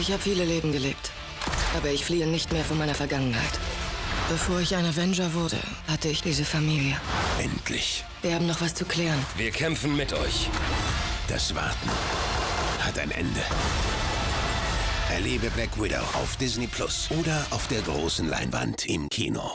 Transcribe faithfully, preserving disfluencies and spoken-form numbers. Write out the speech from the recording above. Ich habe viele Leben gelebt, aber ich fliehe nicht mehr von meiner Vergangenheit. Bevor ich ein Avenger wurde, hatte ich diese Familie. Endlich. Wir haben noch was zu klären. Wir kämpfen mit euch. Das Warten hat ein Ende. Erlebe Black Widow auf Disney Plus oder auf der großen Leinwand im Kino.